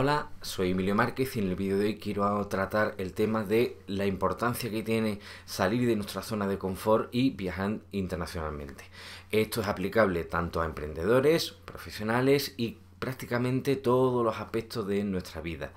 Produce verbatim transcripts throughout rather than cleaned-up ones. Hola, soy Emilio Márquez y en el vídeo de hoy quiero tratar el tema de la importancia que tiene salir de nuestra zona de confort y viajar internacionalmente. Esto es aplicable tanto a emprendedores, profesionales y prácticamente todos los aspectos de nuestra vida.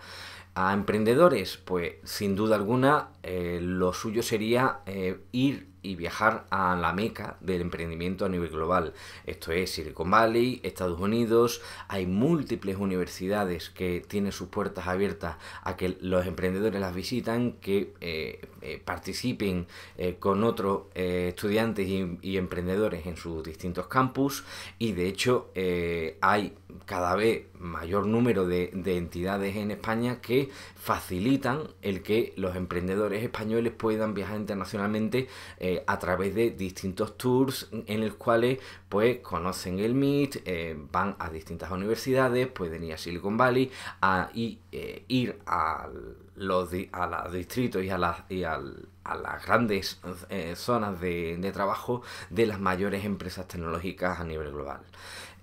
A emprendedores, pues sin duda alguna eh, lo suyo sería eh, ir y viajar a la meca del emprendimiento a nivel global. Esto es Silicon Valley, Estados Unidos. Hay múltiples universidades que tienen sus puertas abiertas a que los emprendedores las visitan, que eh, eh, participen eh, con otros eh, estudiantes y, y emprendedores en sus distintos campus, y de hecho eh, hay cada vez mayor número de, de entidades en España que facilitan el que los emprendedores españoles puedan viajar internacionalmente eh, a través de distintos tours en los cuales pues conocen el M I T, eh, van a distintas universidades, pueden ir a Silicon Valley a, y eh, ir a los, a los distritos y a las, y al, a las grandes eh, zonas de, de trabajo de las mayores empresas tecnológicas a nivel global.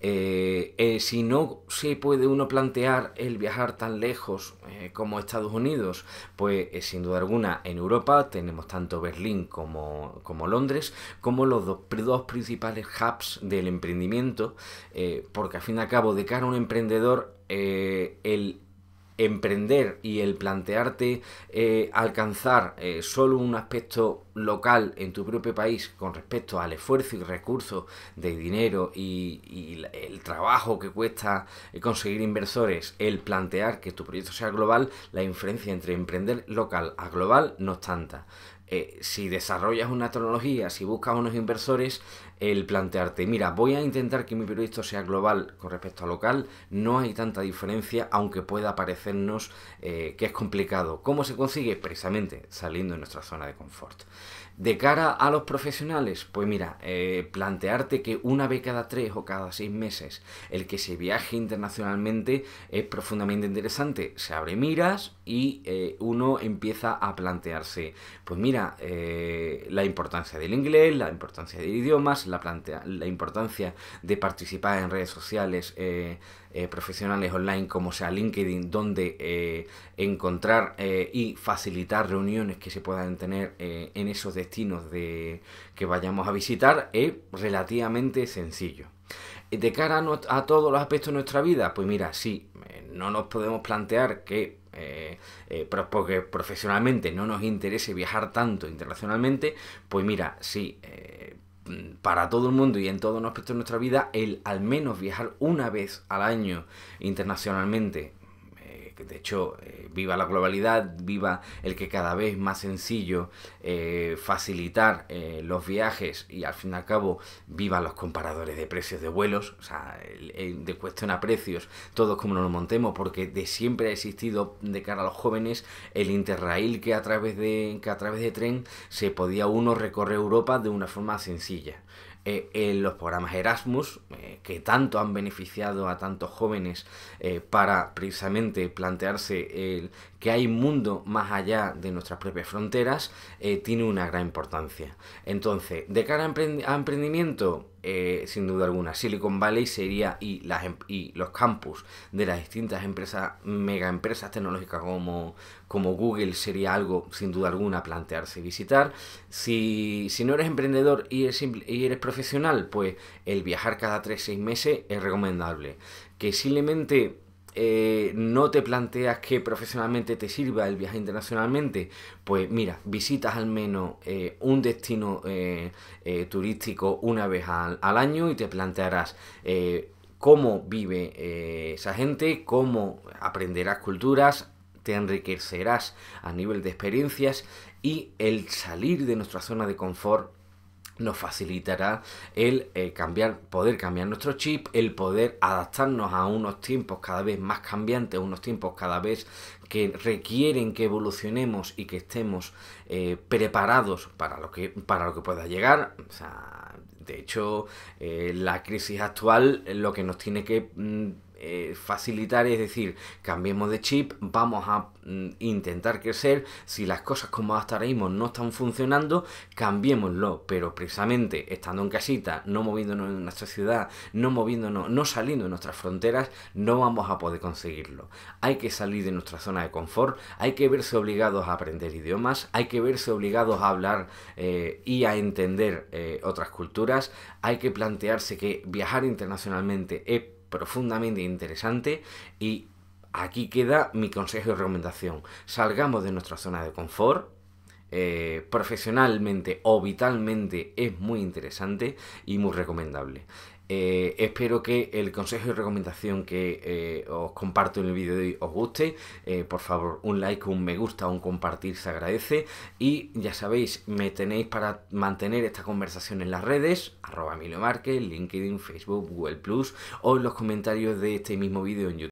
Eh, eh, si no se puede uno plantear el viajar tan lejos eh, como Estados Unidos, pues eh, sin duda alguna en Europa tenemos tanto Berlín como, como Londres como los dos, dos principales hubs del emprendimiento, eh, porque al fin y al cabo de cara a un emprendedor eh, el emprender y el plantearte eh, alcanzar eh, solo un aspecto local en tu propio país con respecto al esfuerzo y recursos de dinero y, y el trabajo que cuesta conseguir inversores, el plantear que tu proyecto sea global, la diferencia entre emprender local a global no es tanta. Eh, si desarrollas una tecnología, si buscas unos inversores, el plantearte, mira, voy a intentar que mi proyecto sea global con respecto a local, no hay tanta diferencia, aunque pueda parecernos eh, que es complicado. ¿Cómo se consigue? Precisamente saliendo de nuestra zona de confort. De cara a los profesionales, pues mira, eh, plantearte que una vez cada tres o cada seis meses el que se viaje internacionalmente es profundamente interesante. Se abre miras y eh, uno empieza a plantearse, pues mira, eh, la importancia del inglés, la importancia de idiomas, la, plantea, la importancia de participar en redes sociales eh, eh, profesionales online como sea LinkedIn, donde eh, encontrar eh, y facilitar reuniones que se puedan tener eh, en esos destinos destinos de, que vayamos a visitar es relativamente sencillo. De cara a, no, a todos los aspectos de nuestra vida, pues mira, sí, no nos podemos plantear que Eh, eh, porque profesionalmente no nos interese viajar tanto internacionalmente, pues mira, sí, eh, para todo el mundo y en todos los aspectos de nuestra vida, el al menos viajar una vez al año internacionalmente. De hecho, eh, viva la globalidad, viva el que cada vez es más sencillo eh, facilitar eh, los viajes y al fin y al cabo viva los comparadores de precios de vuelos, o sea, el, el de cuestión a precios, todos como nos lo montemos, porque de siempre ha existido de cara a los jóvenes el interrail que a través de, que a través de tren se podía uno recorrer Europa de una forma sencilla. Eh, en los programas Erasmus, eh, que tanto han beneficiado a tantos jóvenes eh, para precisamente plantearse el, que hay mundo más allá de nuestras propias fronteras, eh, tiene una gran importancia. Entonces, de cara a, emprendi- a emprendimiento, Eh, sin duda alguna, Silicon Valley sería y, las, y los campus de las distintas empresas, mega empresas tecnológicas como, como Google sería algo sin duda alguna plantearse visitar. Si, si no eres emprendedor y eres, y eres profesional, pues el viajar cada tres a seis meses es recomendable. Que simplemente Eh, no te planteas que profesionalmente te sirva el viaje internacionalmente, pues mira, visitas al menos eh, un destino eh, eh, turístico una vez al, al año y te plantearás eh, cómo vive eh, esa gente, cómo aprenderás culturas, te enriquecerás a nivel de experiencias, y el salir de nuestra zona de confort nos facilitará el eh, cambiar, poder cambiar nuestro chip, el poder adaptarnos a unos tiempos cada vez más cambiantes, unos tiempos cada vez que requieren que evolucionemos y que estemos eh, preparados para lo que, para lo que pueda llegar. O sea, de hecho, eh, la crisis actual lo que nos tiene que mm, eh, facilitar, es decir, cambiemos de chip, vamos a mm, intentar crecer, si las cosas como hasta ahora mismo no están funcionando, cambiémoslo, pero precisamente estando en casita, no moviéndonos en nuestra ciudad, no moviéndonos, no saliendo de nuestras fronteras, no vamos a poder conseguirlo. Hay que salir de nuestra zona de confort, hay que verse obligados a aprender idiomas, hay que verse obligados a hablar eh, y a entender eh, otras culturas, hay que plantearse que viajar internacionalmente es profundamente interesante y aquí queda mi consejo y recomendación. Salgamos de nuestra zona de confort, eh, profesionalmente o vitalmente es muy interesante y muy recomendable. Eh, espero que el consejo y recomendación que eh, os comparto en el vídeo de hoy os guste. Eh, por favor, un like, un me gusta, un compartir se agradece. Y ya sabéis, me tenéis para mantener esta conversación en las redes, arroba Emilio Márquez, LinkedIn, Facebook, Google Plus, o en los comentarios de este mismo vídeo en YouTube.